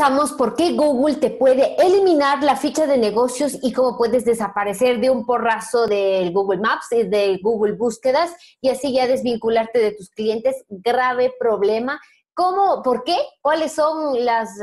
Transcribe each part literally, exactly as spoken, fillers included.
Estamos por qué Google te puede eliminar la ficha de negocios y cómo puedes desaparecer de un porrazo del Google Maps y del Google Búsquedas y así ya desvincularte de tus clientes. Grave problema. ¿Cómo? ¿Por qué? ¿Cuáles son las,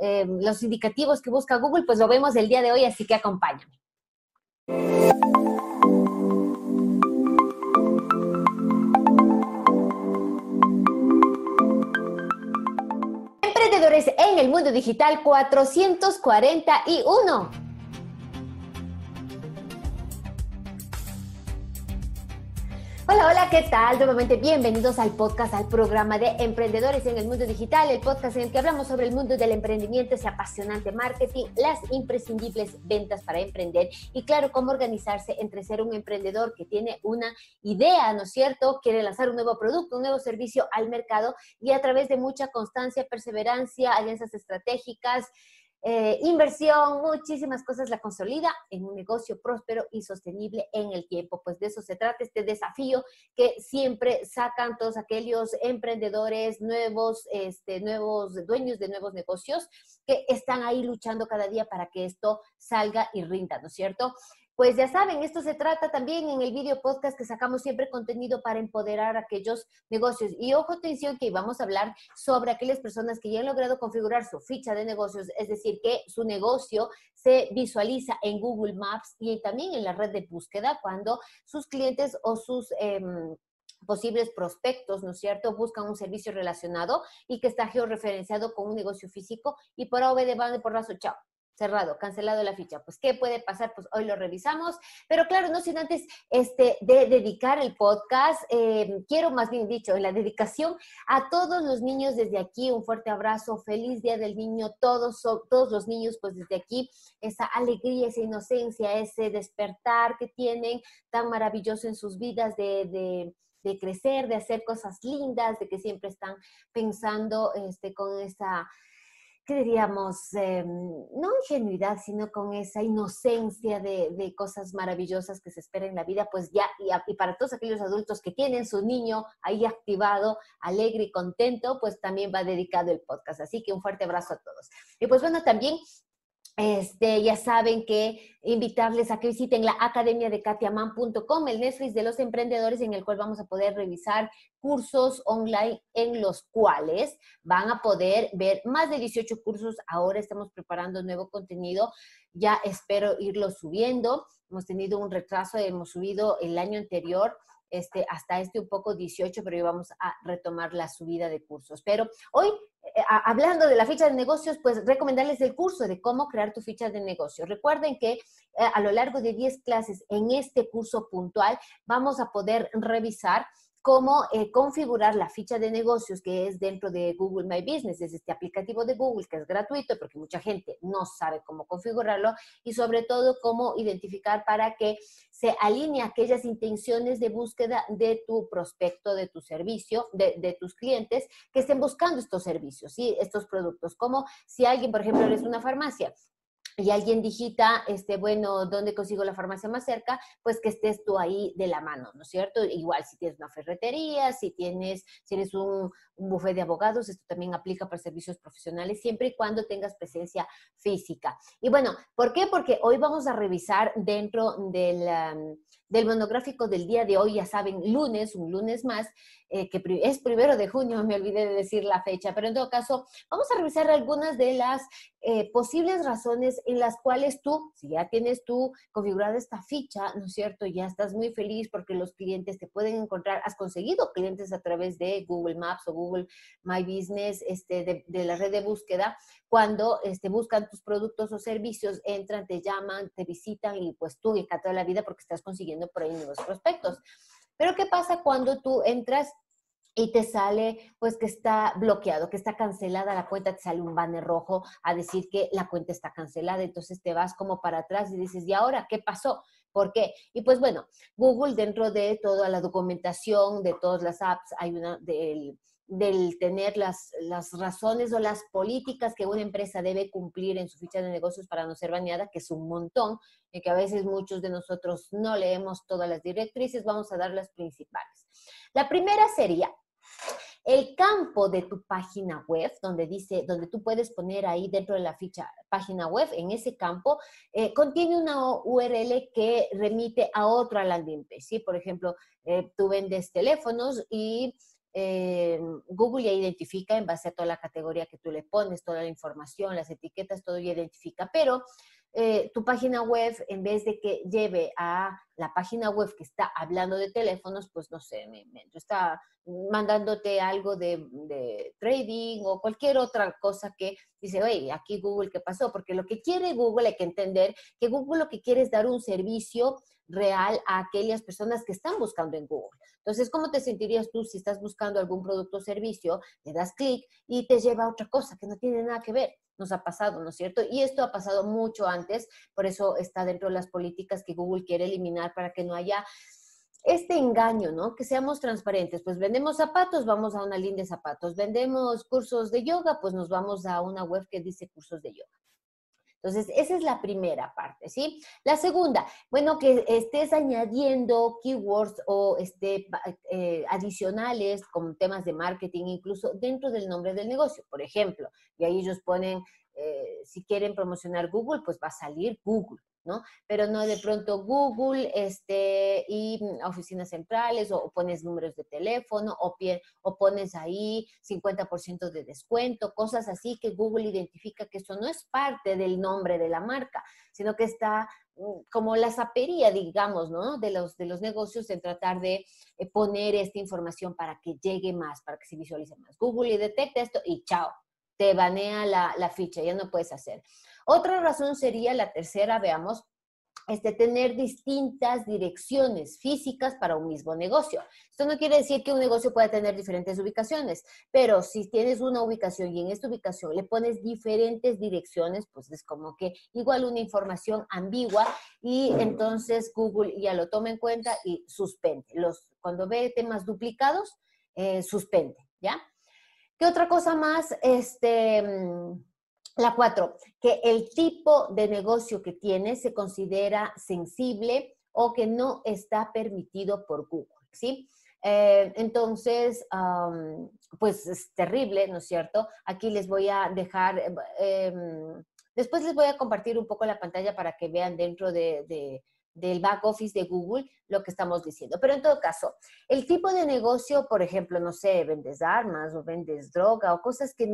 eh, los indicativos que busca Google? Pues lo vemos el día de hoy, así que acompáñame. Emprendedores en el Mundo Digital cuatrocientos cuarenta y uno. Hola, hola, ¿qué tal? Nuevamente bienvenidos al podcast, al programa de Emprendedores en el Mundo Digital, el podcast en el que hablamos sobre el mundo del emprendimiento, ese apasionante marketing, las imprescindibles ventas para emprender y claro, cómo organizarse entre ser un emprendedor que tiene una idea, ¿no es cierto? Quiere lanzar un nuevo producto, un nuevo servicio al mercado y a través de mucha constancia, perseverancia, alianzas estratégicas, Eh, inversión, muchísimas cosas la consolida en un negocio próspero y sostenible en el tiempo. Pues de eso se trata este desafío que siempre sacan todos aquellos emprendedores nuevos, este, nuevos dueños de nuevos negocios que están ahí luchando cada día para que esto salga y rinda, ¿no es cierto? Pues ya saben, esto se trata también en el video podcast que sacamos siempre contenido para empoderar aquellos negocios. Y ojo, atención, que vamos a hablar sobre aquellas personas que ya han logrado configurar su ficha de negocios, es decir, que su negocio se visualiza en Google Maps y también en la red de búsqueda cuando sus clientes o sus eh, posibles prospectos, ¿no es cierto?, buscan un servicio relacionado y que está georreferenciado con un negocio físico y por A o B de van de porrazo, chao. Cerrado, cancelado la ficha. Pues, ¿qué puede pasar? Pues hoy lo revisamos. Pero claro, no sin antes este, de dedicar el podcast, eh, quiero más bien dicho, en la dedicación a todos los niños desde aquí, un fuerte abrazo, feliz Día del Niño, todos, todos los niños, pues desde aquí, esa alegría, esa inocencia, ese despertar que tienen tan maravilloso en sus vidas de... de de crecer, de hacer cosas lindas, de que siempre están pensando este, con esa... ¿qué diríamos? Eh, no ingenuidad, sino con esa inocencia de, de cosas maravillosas que se esperan en la vida, pues ya, y, a, y para todos aquellos adultos que tienen su niño ahí activado, alegre y contento, pues también va dedicado el podcast. Así que un fuerte abrazo a todos. Y pues bueno, también... Este, ya saben que invitarles a que visiten la academia de katia aman punto com, el Netflix de los emprendedores, en el cual vamos a poder revisar cursos online en los cuales van a poder ver más de dieciocho cursos. Ahora estamos preparando nuevo contenido, ya espero irlo subiendo. Hemos tenido un retraso, hemos subido el año anterior. Este, hasta este un poco dieciocho, pero hoy vamos a retomar la subida de cursos. Pero hoy, eh, hablando de la ficha de negocios, pues recomendarles el curso de cómo crear tu ficha de negocios. Recuerden que eh, a lo largo de diez clases en este curso puntual vamos a poder revisar cómo eh, configurar la ficha de negocios que es dentro de Google My Business, es este aplicativo de Google que es gratuito porque mucha gente no sabe cómo configurarlo y sobre todo cómo identificar para que se alinee aquellas intenciones de búsqueda de tu prospecto, de tu servicio, de, de tus clientes que estén buscando estos servicios, ¿sí? Estos productos, como si alguien, por ejemplo, eres una farmacia, y alguien digita, este, bueno, ¿dónde consigo la farmacia más cerca? Pues que estés tú ahí de la mano, ¿no es cierto? Igual si tienes una ferretería, si tienes, si eres un, un bufete de abogados, esto también aplica para servicios profesionales, siempre y cuando tengas presencia física. Y bueno, ¿por qué? Porque hoy vamos a revisar dentro del, um, del monográfico del día de hoy, ya saben, lunes, un lunes más, eh, que es primero de junio, me olvidé de decir la fecha, pero en todo caso, vamos a revisar algunas de las eh, posibles razones en las cuales tú, si ya tienes tú configurada esta ficha, ¿no es cierto? Ya estás muy feliz porque los clientes te pueden encontrar, has conseguido clientes a través de Google Maps o Google My Business, este, de, de la red de búsqueda, cuando este, buscan tus productos o servicios, entran, te llaman, te visitan y pues tú y toda la vida porque estás consiguiendo por ahí nuevos prospectos. Pero ¿qué pasa cuando tú entras y te sale, pues, que está bloqueado, que está cancelada la cuenta? Te sale un banner rojo a decir que la cuenta está cancelada, entonces te vas como para atrás y dices, ¿y ahora qué pasó? ¿Por qué? Y pues bueno, Google dentro de toda la documentación, de todas las apps, hay una del... del tener las, las razones o las políticas que una empresa debe cumplir en su ficha de negocios para no ser baneada, que es un montón, y que a veces muchos de nosotros no leemos todas las directrices, vamos a dar las principales. La primera sería El campo de tu página web, donde dice, donde tú puedes poner ahí dentro de la ficha página web, en ese campo, eh, contiene una U R L que remite a otra landing page, ¿sí? Por ejemplo, eh, tú vendes teléfonos y... Eh, Google ya identifica en base a toda la categoría que tú le pones, toda la información, las etiquetas, todo ya identifica, pero eh, tu página web, en vez de que lleve a la página web que está hablando de teléfonos, pues no sé, me invento, está mandándote algo de, de trading o cualquier otra cosa que dice, oye, aquí Google, ¿qué pasó? Porque lo que quiere Google, hay que entender que Google lo que quiere es dar un servicio real a aquellas personas que están buscando en Google. Entonces, ¿cómo te sentirías tú si estás buscando algún producto o servicio, le das clic y te lleva a otra cosa que no tiene nada que ver? Nos ha pasado, ¿no es cierto? Y esto ha pasado mucho antes, por eso está dentro de las políticas que Google quiere eliminar para que no haya este engaño, ¿no? Que seamos transparentes. Pues vendemos zapatos, vamos a una línea de zapatos. Vendemos cursos de yoga, pues nos vamos a una web que dice cursos de yoga. Entonces, esa es la primera parte, ¿sí? La segunda, bueno, que estés añadiendo keywords o este, eh, adicionales con temas de marketing, incluso dentro del nombre del negocio, por ejemplo. Y ahí ellos ponen, eh, si quieren promocionar Google, pues va a salir Google, ¿no? Pero no de pronto Google este, y oficinas centrales, o, o pones números de teléfono, o, pie, o pones ahí cincuenta por ciento de descuento, cosas así que Google identifica que esto no es parte del nombre de la marca, sino que está como la zapería, digamos, ¿no? De los, de los negocios en tratar de poner esta información para que llegue más, para que se visualice más. Google detecta esto y chao, te banea la, la ficha, ya no puedes hacer. Otra razón sería, la tercera, veamos, es de tener distintas direcciones físicas para un mismo negocio. Esto no quiere decir que un negocio pueda tener diferentes ubicaciones, pero si tienes una ubicación y en esta ubicación le pones diferentes direcciones, pues es como que igual una información ambigua y entonces Google ya lo toma en cuenta y suspende. Los, cuando ve temas duplicados, eh, suspende, ¿ya? ¿Qué otra cosa más? Este... La cuatro, que el tipo de negocio que tienes se considera sensible o que no está permitido por Google, ¿sí? Eh, entonces, um, pues es terrible, ¿no es cierto? Aquí les voy a dejar, eh, después les voy a compartir un poco la pantalla para que vean dentro de... de del back office de Google, lo que estamos diciendo. Pero en todo caso, el tipo de negocio, por ejemplo, no sé, vendes armas o vendes droga o cosas que,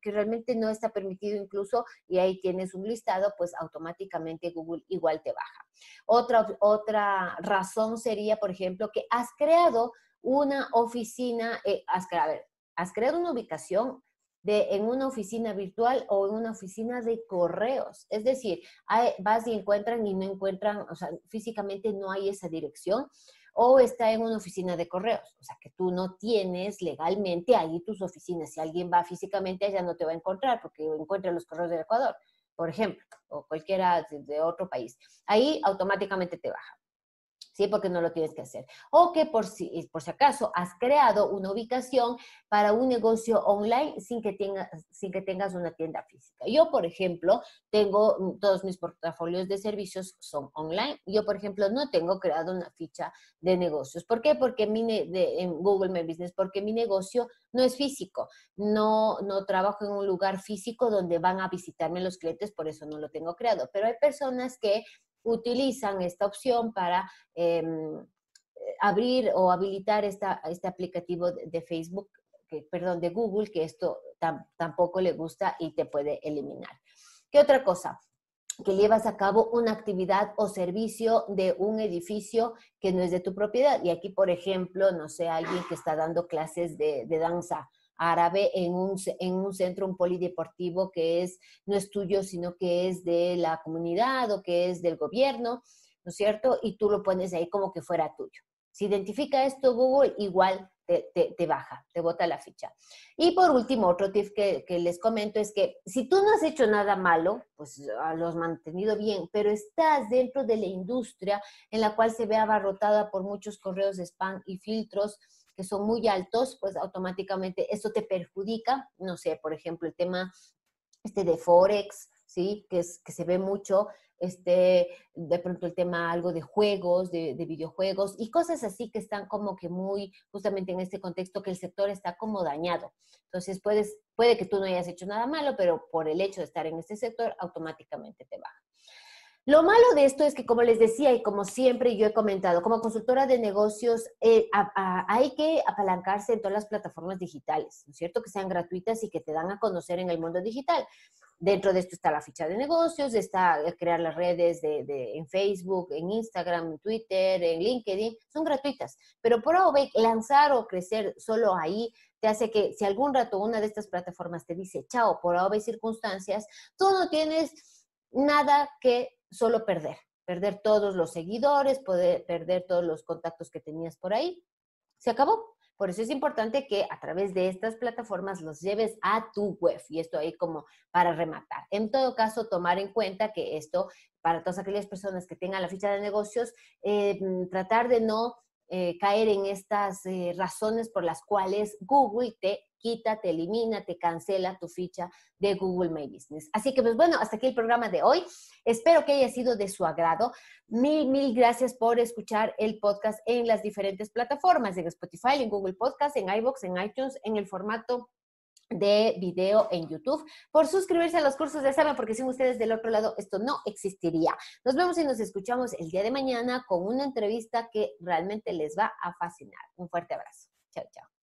que realmente no está permitido incluso, y ahí tienes un listado, pues automáticamente Google igual te baja. Otra, otra razón sería, por ejemplo, que has creado una oficina, eh, has, a ver, has creado una ubicación De, en una oficina virtual o en una oficina de correos. Es decir, hay, vas y encuentran y no encuentran, o sea, físicamente no hay esa dirección, o está en una oficina de correos. O sea, que tú no tienes legalmente ahí tus oficinas. Si alguien va físicamente, allá no te va a encontrar porque encuentra los correos del Ecuador, por ejemplo, o cualquiera de, de otro país. Ahí automáticamente te baja. ¿Sí? Porque no lo tienes que hacer. O que por si, por si acaso has creado una ubicación para un negocio online sin que, tenga, sin que tengas una tienda física. Yo, por ejemplo, tengo, todos mis portafolios de servicios son online. Yo, por ejemplo, no tengo creado una ficha de negocios. ¿Por qué? Porque mi de, en Google My Business, porque mi negocio no es físico. No, no trabajo en un lugar físico donde van a visitarme los clientes, por eso no lo tengo creado. Pero hay personas que utilizan esta opción para eh, abrir o habilitar esta, este aplicativo de Facebook, que, perdón, de Google, que esto tam, tampoco le gusta y te puede eliminar. ¿Qué otra cosa? Que llevas a cabo una actividad o servicio de un edificio que no es de tu propiedad. Y aquí, por ejemplo, no sé, alguien que está dando clases de, de danza árabe en un, en un centro, un polideportivo que es, no es tuyo, sino que es de la comunidad o que es del gobierno, ¿no es cierto? Y tú lo pones ahí como que fuera tuyo. Si identifica esto Google, igual te, te, te baja, te bota la ficha. Y por último, otro tip que, que les comento es que si tú no has hecho nada malo, pues lo has mantenido bien, pero estás dentro de la industria en la cual se ve abarrotada por muchos correos de spam y filtros que son muy altos, pues automáticamente esto te perjudica. No sé, por ejemplo, el tema este de Forex ¿sí? Que, es, que se ve mucho, este, de pronto el tema algo de juegos, de, de videojuegos y cosas así que están como que muy, justamente en este contexto que el sector está como dañado. Entonces puedes, puede que tú no hayas hecho nada malo, pero por el hecho de estar en este sector automáticamente te baja. Lo malo de esto es que, como les decía y como siempre yo he comentado, como consultora de negocios eh, a, a, hay que apalancarse en todas las plataformas digitales, ¿no es cierto? Que sean gratuitas y que te dan a conocer en el mundo digital. Dentro de esto está la ficha de negocios, está crear las redes de, de, en Facebook, en Instagram, en Twitter, en LinkedIn, son gratuitas. Pero por ahora lanzar o crecer solo ahí te hace que si algún rato una de estas plataformas te dice chao por ahora circunstancias, tú no tienes nada que solo perder, perder todos los seguidores, poder, perder todos los contactos que tenías por ahí, se acabó. Por eso es importante que a través de estas plataformas los lleves a tu web. Y esto ahí como para rematar. En todo caso, tomar en cuenta que esto, para todas aquellas personas que tengan la ficha de negocios, eh, tratar de no eh, caer en estas eh, razones por las cuales Google te quita, te elimina, te cancela tu ficha de Google My Business. Así que, pues bueno, hasta aquí el programa de hoy. Espero que haya sido de su agrado. Mil, mil gracias por escuchar el podcast en las diferentes plataformas, en Spotify, en Google Podcast, en iVoox, en iTunes, en el formato de video en YouTube, por suscribirse a los cursos de Sama, porque sin ustedes del otro lado esto no existiría. Nos vemos y nos escuchamos el día de mañana con una entrevista que realmente les va a fascinar. Un fuerte abrazo. Chao, chao.